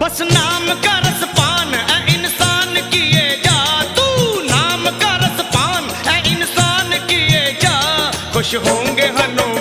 बस नाम का रस पान है इंसान किए जा, तू नाम का रस पान है इंसान किए जा, खुश होंगे हनो